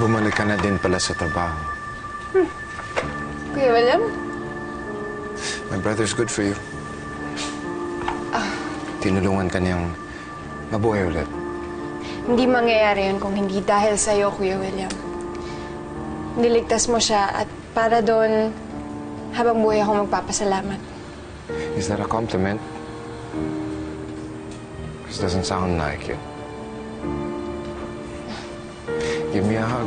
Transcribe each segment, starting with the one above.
Bumalik ka na din pala sa trabaho. Kuya William? My brother's good for you. Tinulungan ka niyang mabuhay ulit. Hindi mangyayari yun kung hindi dahil sa'yo, Kuya William. Niligtas mo siya at para doon, habang buhay ako magpapasalamat. Is that a compliment? This doesn't sound like it. Give me a hug.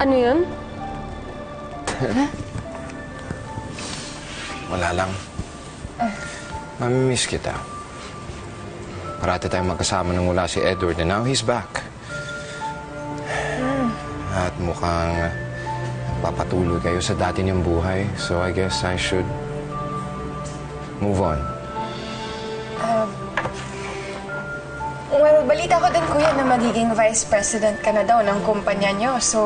Ano yun? Wala lang. Mamimiss kita. Parati tayong magkasama nung wala si Edward and now he's back. At mukhang papatuloy kayo sa dati niyong buhay. So I guess I should move on. Well, balita ko din, Kuya, na magiging vice president ka na daw ng kumpanya niyo. So,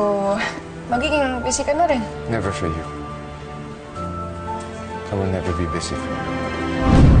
magiging busy ka na rin. Never for you. I will never be busy for you.